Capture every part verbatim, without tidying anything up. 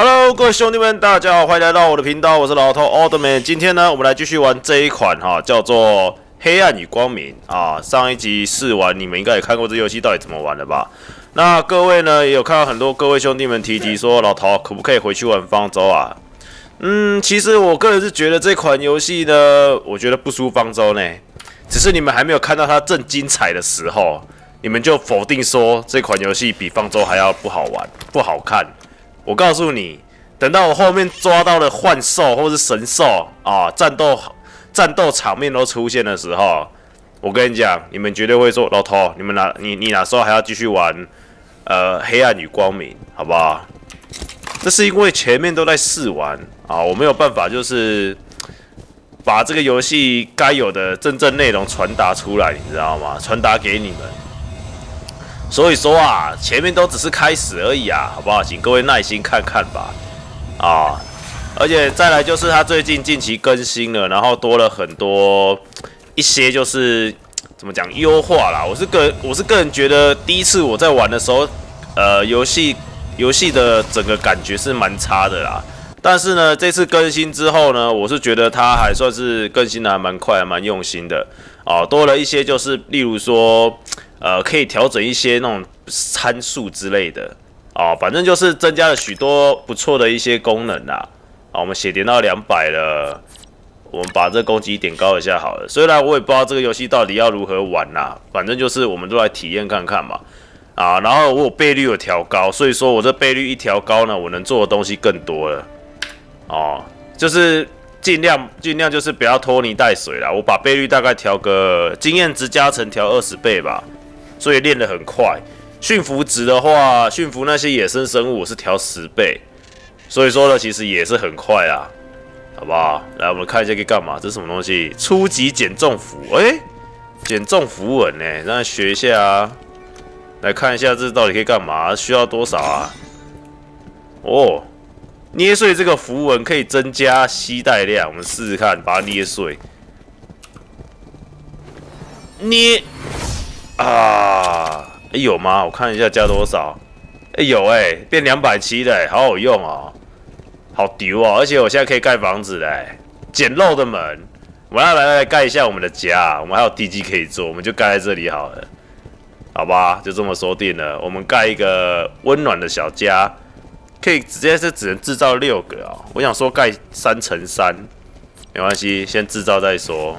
Hello， 各位兄弟们，大家好，欢迎来到我的频道，我是老头奥特曼。今天呢，我们来继续玩这一款哈、啊，叫做《黑暗与光明》啊。上一集试玩，你们应该也看过这游戏到底怎么玩了吧？那各位呢，也有看到很多各位兄弟们提及说，老头可不可以回去玩方舟啊？嗯，其实我个人是觉得这款游戏呢，我觉得不输方舟呢，只是你们还没有看到它正精彩的时候，你们就否定说这款游戏比方舟还要不好玩、不好看。 我告诉你，等到我后面抓到了幻兽或是神兽啊，战斗战斗场面都出现的时候，我跟你讲，你们绝对会说老头，你们哪你你哪时候还要继续玩呃黑暗与光明，好不好？这是因为前面都在试玩啊，我没有办法就是把这个游戏该有的真正内容传达出来，你知道吗？传达给你们。 所以说啊，前面都只是开始而已啊，好不好？请各位耐心看看吧，啊！而且再来就是它最近近期更新了，然后多了很多一些就是怎么讲优化啦。我是个我是个人觉得，第一次我在玩的时候，呃，游戏游戏的整个感觉是蛮差的啦。但是呢，这次更新之后呢，我是觉得它还算是更新的还蛮快，还蛮用心的啊。多了一些就是例如说。 呃，可以调整一些那种参数之类的啊，反正就是增加了许多不错的一些功能啦。啊，我们血点到两百了，我们把这攻击点高一下好了。虽然我也不知道这个游戏到底要如何玩啦、啊，反正就是我们都来体验看看嘛。啊，然后我有倍率有调高，所以说我这倍率一调高呢，我能做的东西更多了。哦、啊，就是尽量尽量就是不要拖泥带水啦。我把倍率大概调个经验值加成调二十倍吧。 所以练得很快，驯服值的话，驯服那些野生生物我是调十倍，所以说呢，其实也是很快啦，好不好？来，我们看一下可以干嘛？这是什么东西？初级减重符，哎、欸，减重符文呢、欸？让他学一下啊，来看一下这到底可以干嘛？需要多少啊？哦，捏碎这个符文可以增加吸带量，我们试试看，把它捏碎，捏。 啊，欸、有吗？我看一下加多少。哎、欸，有哎、欸，变两百七了、欸，好好用哦、喔，好丢哦、喔！而且我现在可以盖房子嘞、欸，简陋的门。我们要来来盖一下我们的家，我们还有地基可以做，我们就盖在这里好了，好吧？就这么说定了。我们盖一个温暖的小家，可以直接是只能制造六个哦、喔。我想说盖三乘三，没关系，先制造再说。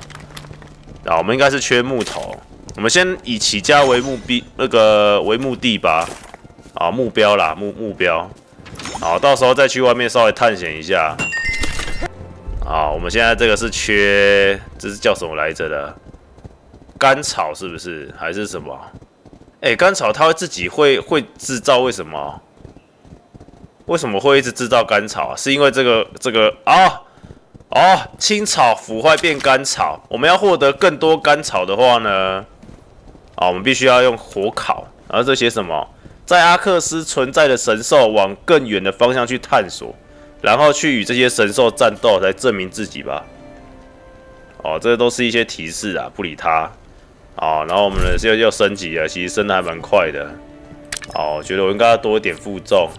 啊，我们应该是缺木头。 我们先以起家为目标，那个为目的吧，啊，目标啦，目目标，好，到时候再去外面稍微探险一下。啊，我们现在这个是缺，这是叫什么来着的？甘草是不是？还是什么？哎、欸，甘草它会自己会会制造，为什么？为什么会一直制造甘草？是因为这个这个啊？ 哦，青草腐坏变甘草。我们要获得更多甘草的话呢，啊、哦，我们必须要用火烤。然后这些什么，在阿克斯存在的神兽往更远的方向去探索，然后去与这些神兽战斗，来证明自己吧。哦，这都是一些提示啊，不理它。哦，然后我们呢要要升级了，其实升的还蛮快的。哦，我觉得我应该要多一点负重。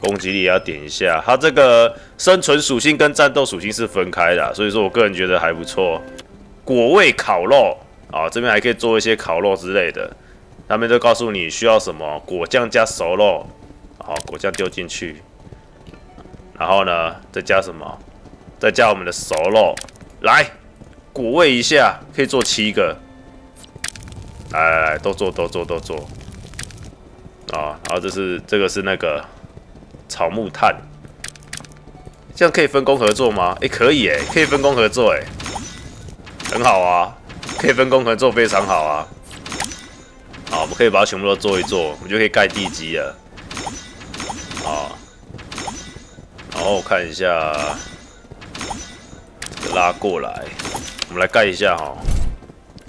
攻击力也要点一下，它这个生存属性跟战斗属性是分开的、啊，所以说我个人觉得还不错。果味烤肉啊，这边还可以做一些烤肉之类的，他们都告诉你需要什么果酱加熟肉，好、啊，果酱丢进去，然后呢再加什么？再加我们的熟肉，来果味一下，可以做七个，来来来，都做都做都做，啊，然后这是这个是那个。 草木炭，这样可以分工合作吗？哎、欸，可以哎、欸，可以分工合作哎、欸，很好啊，可以分工合作非常好啊。好，我们可以把它全部都做一做，我们就可以盖地基了。啊，然后看一下，拉过来，我们来盖一下哈。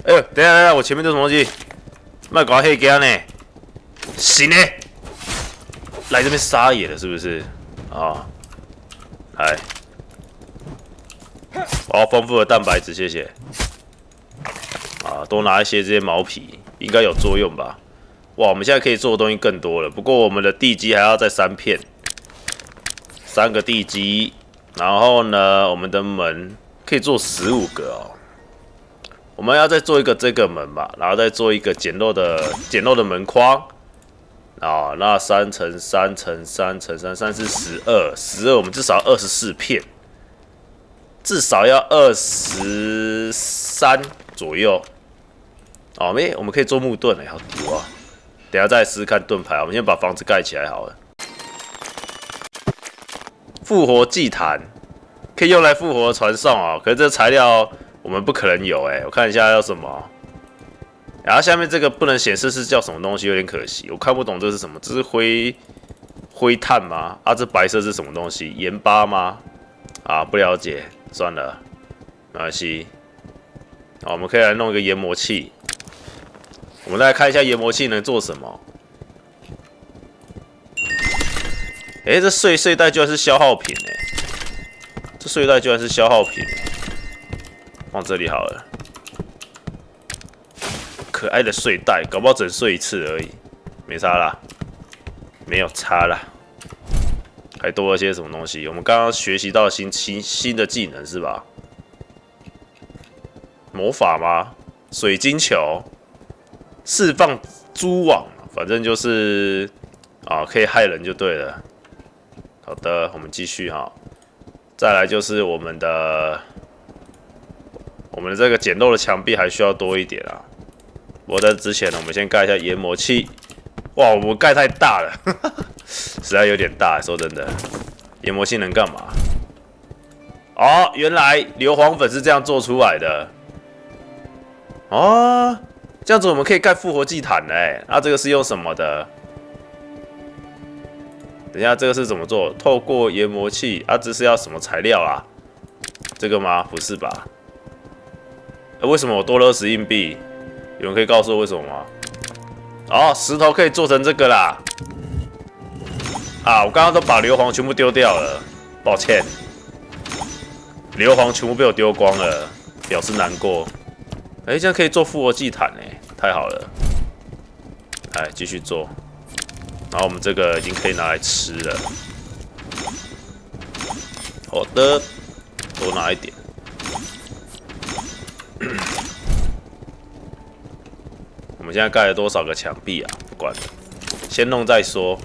哎、欸，等一下，等一下，我前面这什么东西？卖搞黑家呢？行呢。 来这边撒野了是不是？啊，来，哦，丰富的蛋白质，谢谢。啊，多拿一些这些毛皮，应该有作用吧？哇，我们现在可以做的东西更多了，不过我们的地基还要再三片。三个地基，然后呢，我们的门可以做十五个哦。我们要再做一个这个门吧，然后再做一个简陋的简陋的门框。 啊、哦，那三乘三乘三乘三，三是十二，十二我们至少二十四片，至少要二十三左右。哦，没、欸，我们可以做木盾哎、欸，好毒啊！等下再试试看盾牌，我们先把房子盖起来好了。复活祭坛可以用来复活传送啊、哦，可是这材料我们不可能有哎、欸，我看一下要什么。 然后下面这个不能显示是叫什么东西，有点可惜，我看不懂这是什么。这是灰灰炭吗？啊，这白色是什么东西？盐巴吗？啊，不了解，算了，没关系。好，我们可以来弄一个研磨器。我们来看一下研磨器能做什么。哎，这睡睡袋居然是消耗品哎、欸！这睡袋居然是消耗品、欸，放这里好了。 可爱的睡袋，搞不好只睡一次而已，没差啦，没有差啦，还多了些什么东西？我们刚刚学习到新新新的技能是吧？魔法吗？水晶球，释放蛛网，反正就是啊，可以害人就对了。好的，我们继续哈，再来就是我们的我们的这个简陋的墙壁还需要多一点啊。 我在之前呢，我们先盖一下研磨器。哇，我们盖太大了，呵呵实在有点大。说真的，研磨器能干嘛？哦，原来硫磺粉是这样做出来的。哦，这样子我们可以盖复活祭坛嘞。那、啊、这个是用什么的？等一下，这个是怎么做？透过研磨器啊，这是要什么材料啊？这个吗？不是吧？欸、为什么我多了二十硬币？ 有人可以告诉我为什么吗？哦，石头可以做成这个啦！啊，我刚刚都把硫磺全部丢掉了，抱歉，硫磺全部被我丢光了，表示难过。哎、欸，这样可以做复活祭坛哎，太好了！哎，继续做。然后我们这个已经可以拿来吃了。好的，多拿一点。我们现在盖了多少个墙壁啊？不管了，先弄再说。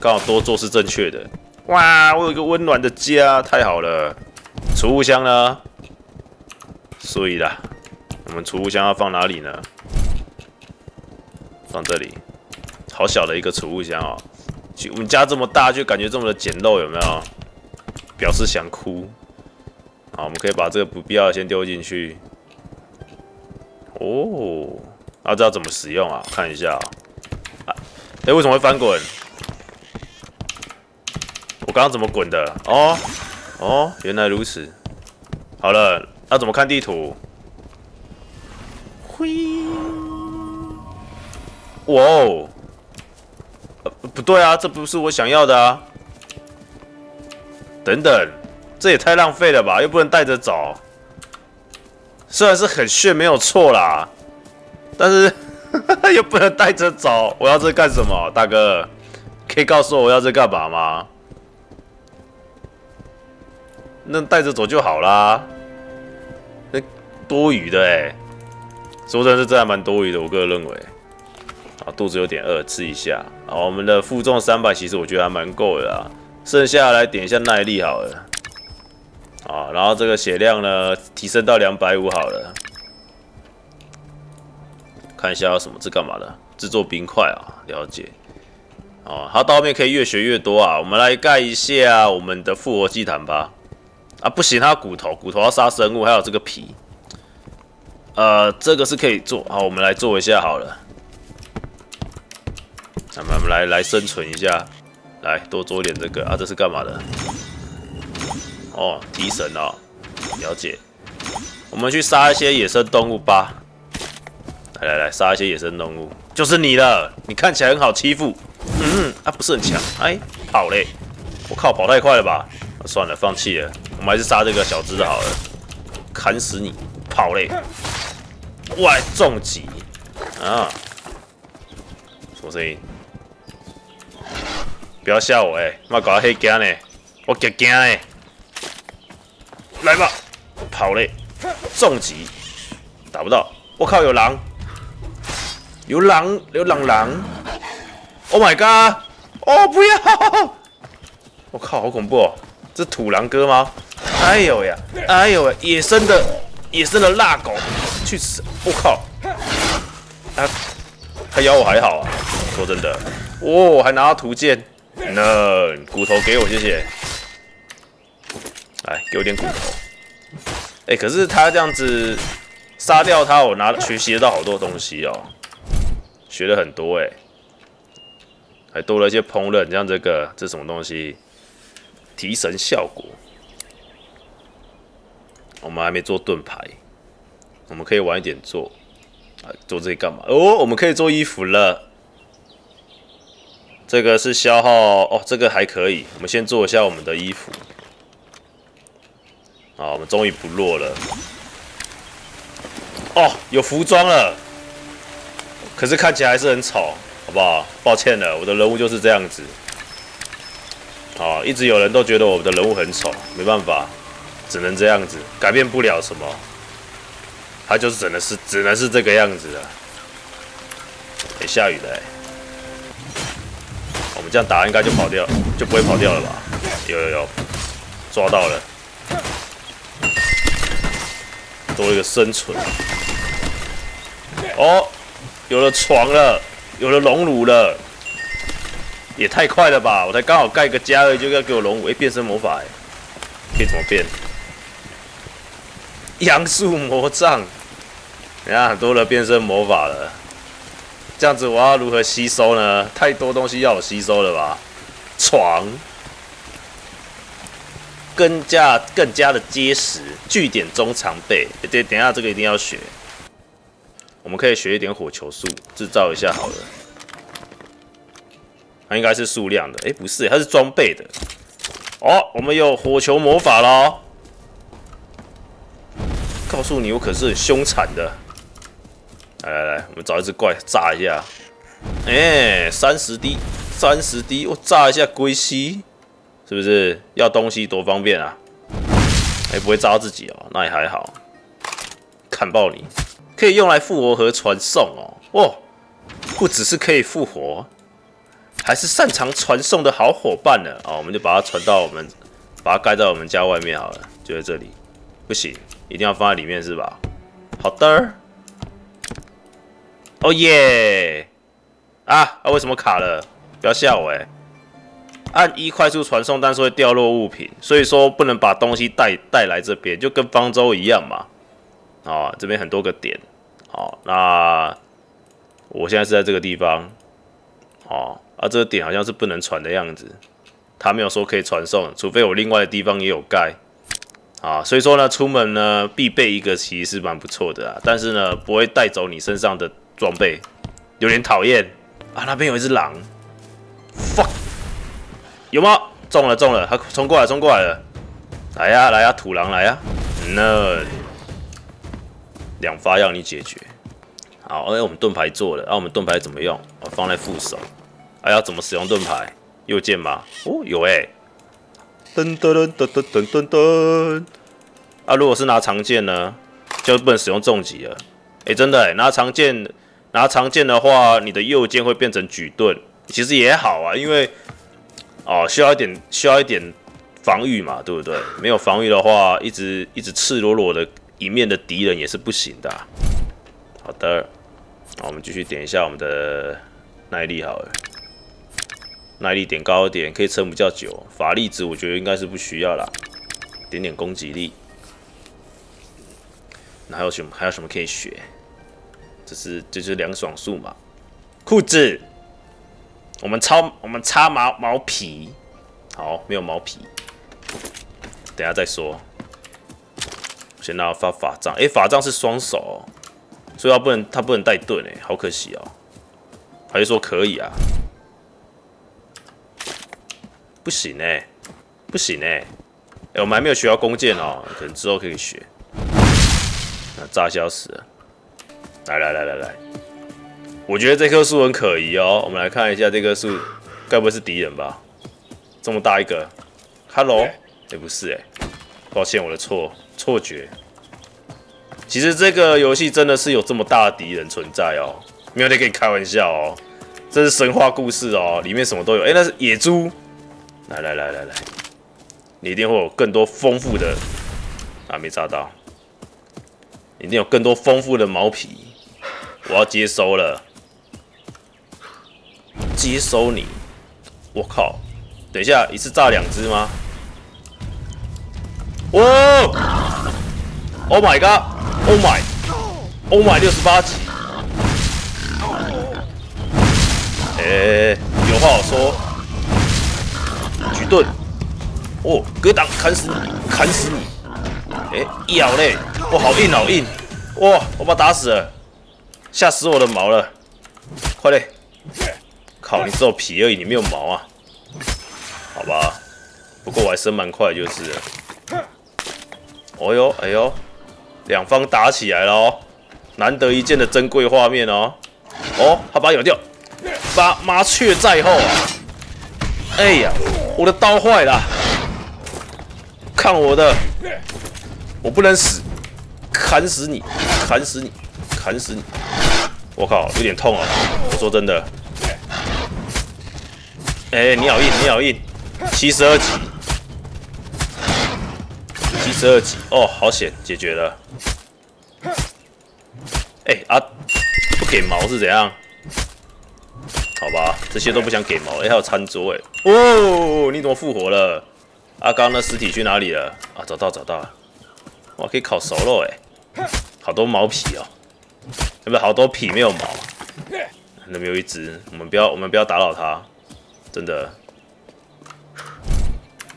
刚好多做是正确的。哇，我有一个温暖的家，太好了。储物箱呢？所以啦，我们储物箱要放哪里呢？放这里。好小的一个储物箱哦，我们家这么大，就感觉这么的简陋，有没有？ 表示想哭，好，我们可以把这个不必要的先丢进去。哦，那、啊、这要怎么使用啊？看一下、喔，啊，哎、欸，为什么会翻滚？我刚刚怎么滚的？哦，哦，原来如此。好了，那、啊、怎么看地图？嘿，哇哦、呃，不对啊，这不是我想要的啊。 等等，这也太浪费了吧！又不能带着走，虽然是很炫没有错啦，但是又不能带着走。我要这干什么，大哥？可以告诉我我要这干嘛吗？那带着走就好啦，那多余的哎、欸。说真的是这还蛮多余的，我个人认为。啊，肚子有点饿，吃一下。好，我们的负重三百，其实我觉得还蛮够的啦。 剩下来点一下耐力好了，啊，然后这个血量呢提升到两百五十好了。看一下有什么，这干嘛的？制作冰块啊，了解。哦、啊，它到后面可以越学越多啊。我们来盖一下我们的复活祭坛吧。啊，不行，它骨头，骨头要杀生物，还有这个皮。呃，这个是可以做，好，我们来做一下好了。那么我们来来生存一下。 来多做一点这个啊，这是干嘛的？哦，提神哦，了解。我们去杀一些野生动物吧。来来来，杀一些野生动物，就是你了。你看起来很好欺负，嗯啊，不是很强。哎，跑嘞！我靠，跑太快了吧？啊、算了，放弃了。我们还是杀这个小只的好了。砍死你！跑嘞！哇，重击！啊！什么声音？不要吓我哎、欸！妈搞到黑惊呢，我惊惊呢！来吧，跑嘞！重击，打不到！我靠，有狼！有狼！有狼狼 ！Oh my god！ 哦，不要！我靠，好恐怖哦！这是土狼哥吗？哎呦呀！哎呦呀！野生的野生的辣狗，去死！我靠！ 他他咬我还好啊，说真的，哦，还拿到图鉴，那骨头给我谢谢，来给我点骨头，哎、欸，可是他这样子杀掉他，我拿学习得到好多东西哦，学了很多哎、欸，还多了一些烹饪，像这个这什么东西，提神效果，我们还没做盾牌，我们可以晚一点做。 做这干嘛？哦，我们可以做衣服了。这个是消耗哦，这个还可以。我们先做一下我们的衣服。好，我们终于不落了。哦，有服装了，可是看起来还是很丑，好不好？抱歉了，我的人物就是这样子。好，一直有人都觉得我的人物很丑，没办法，只能这样子，改变不了什么。 他就是只能是只能是这个样子的。哎、欸，下雨了、欸，我们这样打应该就跑掉，就不会跑掉了吧？有有有，抓到了，多一个生存。哦，有了床了，有了熔炉了，也太快了吧！我才刚好盖个家而已，就要给我熔炉，哎、欸，变身魔法、欸，哎，可以怎么变？ 杨树魔杖，你看很多人变身魔法了，这样子我要如何吸收呢？太多东西要我吸收了吧？床，更加更加的结实，据点中常备。对、欸，等一下这个一定要学。我们可以学一点火球术，制造一下好了。它应该是数量的，哎、欸，不是、欸，它是装备的。哦，我们有火球魔法咯。 告诉你，我可是很凶残的。来来来，我们找一只怪炸一下。哎、欸，三十滴，三十滴，我炸一下龟息，是不是？要东西多方便啊！哎、欸，不会炸到自己哦，那也还好。砍爆你，可以用来复活和传送哦。哦，不只是可以复活，还是擅长传送的好伙伴呢。哦，我们就把它传到我们，把它盖在我们家外面好了，就在这里。不行。 一定要放在里面是吧？好的。哦耶！啊啊！为什么卡了？不要吓我哎、欸！按一快速传送，但是会掉落物品，所以说不能把东西带带来这边，就跟方舟一样嘛。啊、哦，这边很多个点。好、哦，那我现在是在这个地方。哦，啊，这个点好像是不能传的样子。他没有说可以传送，除非我另外的地方也有盖。 啊，所以说呢，出门呢必备一个其实是蛮不错的啊，但是呢不会带走你身上的装备，有点讨厌啊。那边有一只狼 ，fuck， 有吗？中了中了，他冲过来冲过来了，来呀来呀，土狼来呀 ，no， 两发要你解决。好，哎、欸，我们盾牌做了，那、啊、我们盾牌怎么用？我、啊、放在副手。哎、啊，要怎么使用盾牌？右键吗？哦，有哎、欸。 噔噔噔噔噔噔噔！啊，如果是拿长剑呢，就不能使用重击了。哎、欸，真的、欸，拿长剑，拿长剑的话，你的右键会变成举盾，其实也好啊，因为哦需要一点需要一点防御嘛，对不对？没有防御的话，一直一直赤裸裸的迎面的敌人也是不行的、啊。好的，好，我们继续点一下我们的耐力好了。 耐力点高一点，可以撑比较久。法力值我觉得应该是不需要啦，点点攻击力。那还有什么？还有什么可以学？这是这是凉爽术嘛？裤子，我们擦我们擦毛毛皮，好，没有毛皮，等一下再说。先拿发法杖，哎、欸，法杖是双手、哦，所以他不能他不能带盾哎、欸，好可惜哦。还是说可以啊？ 不行哎、欸，不行哎、欸，哎、欸，我们还没有学到弓箭哦、喔，可能之后可以学。那炸消死了，来来来来来，我觉得这棵树很可疑哦。我们来看一下这棵树，该不会是敌人吧？这么大一个 ，Hello， 也、欸、不是哎、欸，抱歉，我的错错觉。其实这个游戏真的是有这么大的敌人存在哦，没有在跟你开玩笑哦。这是神话故事哦，里面什么都有。哎、欸，那是野猪。来来来来来，你一定会有更多丰富的啊，没扎到。 一定有更多丰富的毛皮，我要接收了，接收你！我靠，等一下一次炸两只吗？哇 ！Oh my god！Oh my！Oh my！ 六十八级！哎、欸，有话好说，举盾！哦，格挡砍死你，砍死你！ 哎、欸，一咬嘞，哇，好硬，好硬！哇，我把他打死了，吓死我的毛了！快嘞！靠，你只有皮而已，你没有毛啊？好吧，不过我还升蛮快就是了。哦呦，哎呦，两方打起来了哦，难得一见的珍贵画面哦！哦，他把它咬掉，把麻雀在后啊！哎呀，我的刀坏了，看我的！ 我不能死，砍死你，砍死你，砍死你！我靠，有点痛啊！我说真的，哎、欸，你好硬，你好硬，七十二级，七十二级，哦，好险，解决了。哎、欸、啊，不给毛是怎样？好吧，这些都不想给毛。哎、欸，还有餐桌、欸，哎，哦，你怎么复活了？啊，刚刚那尸体去哪里了？啊，找到，找到了。 哇，可以烤熟肉哎，好多毛皮哦，有没有好多皮没有毛？那边有一只，我们不要，我们不要打扰它，真的。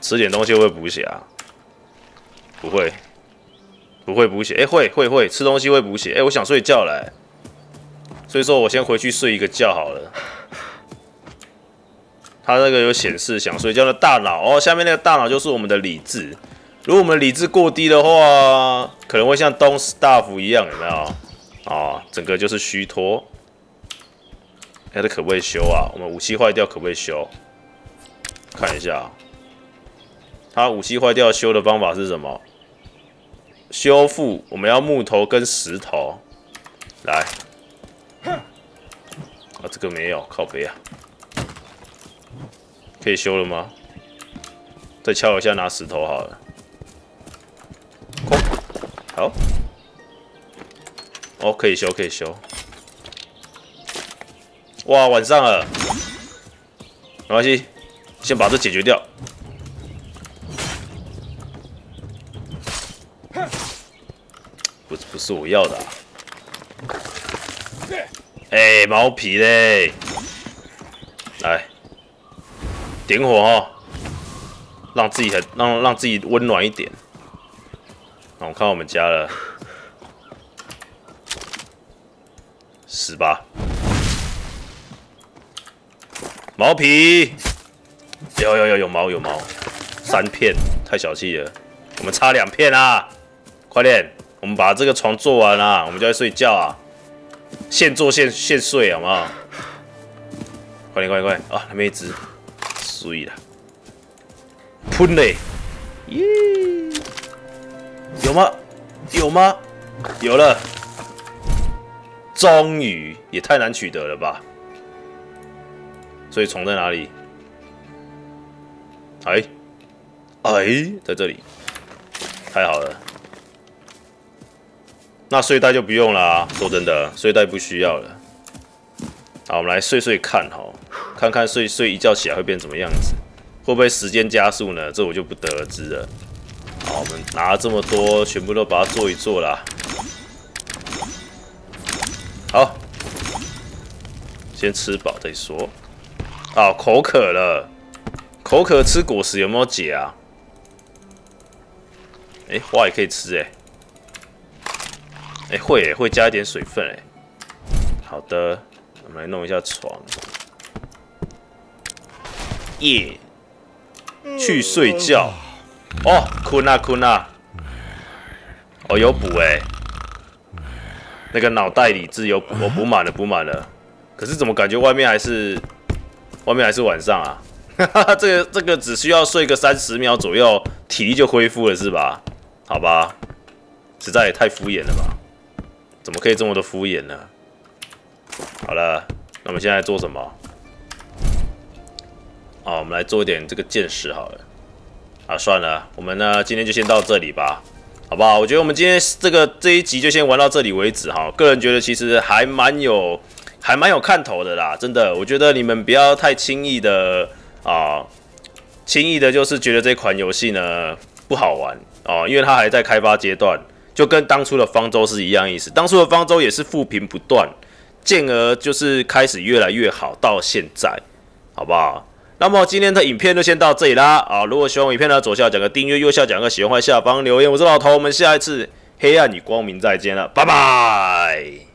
吃点东西会补血啊？不会，不会补血。哎、欸，会会会，吃东西会补血。哎、欸，我想睡觉了、欸，所以说我先回去睡一个觉好了。它那个有显示想睡觉的大脑哦，下面那个大脑就是我们的理智。 如果我们理智过低的话，可能会像Don't Starve一样，有没有？哦，整个就是虚脱。哎、欸，这可不可以修啊？我们武器坏掉可不可以修？看一下，它武器坏掉修的方法是什么？修复，我们要木头跟石头。来，啊，这个没有，靠北啊，可以修了吗？再敲一下，拿石头好了。 好，哦，可以修，可以修。哇，晚上了，没关系，先把这解决掉。不是，不是我要的、啊。哎、欸，毛皮嘞！来，点火哦，让自己很让让自己温暖一点。 那我看我们家了，十八毛皮，有有有有毛有毛，三片太小气了，我们差两片啦，快点，我们把这个床做完啦，我们就要睡觉啊，现做现现睡好不好？快点快点快点啊，那边一只，睡了，喷嘞，耶！ 有吗？有吗？有了！终于，也太难取得了吧！所以虫在哪里？哎哎，在这里，太好了。那睡袋就不用啦，说真的，睡袋不需要了。好，我们来睡睡看哈，看看睡睡一觉起来会变怎么样子，会不会时间加速呢？这我就不得而知了。 好，我们拿这么多，全部都把它做一做啦。好，先吃饱再说。啊，口渴了，口渴吃果实有没有解啊？哎、欸，花也可以吃哎、欸。哎、欸，会、欸、会加一点水分哎、欸。好的，我们来弄一下床。耶、yeah ，去睡觉。 哦，哭呐哭呐！哦，有补哎、欸，那个脑袋理智有补，我补满了，补满了。可是怎么感觉外面还是外面还是晚上啊？哈哈，这个这个只需要睡个三十秒左右，体力就恢复了是吧？好吧，实在也太敷衍了吧？怎么可以这么的敷衍呢？好了，那我们现在做什么？啊，我们来做一点这个见识好了。啊，算了，我们呢今天就先到这里吧。 好不好？我觉得我们今天这个这一集就先玩到这里为止哈。个人觉得其实还蛮有，还蛮有看头的啦，真的。我觉得你们不要太轻易的啊，轻易的就是觉得这款游戏呢不好玩哦，因为它还在开发阶段，就跟当初的方舟是一样意思。当初的方舟也是负评不断，进而就是开始越来越好，到现在，好不好？ 那么今天的影片就先到这里啦啊！如果喜欢我影片呢，左下角个订阅，右下角个喜欢，下方留言。我是老头，我们下一次黑暗与光明再见了，拜拜。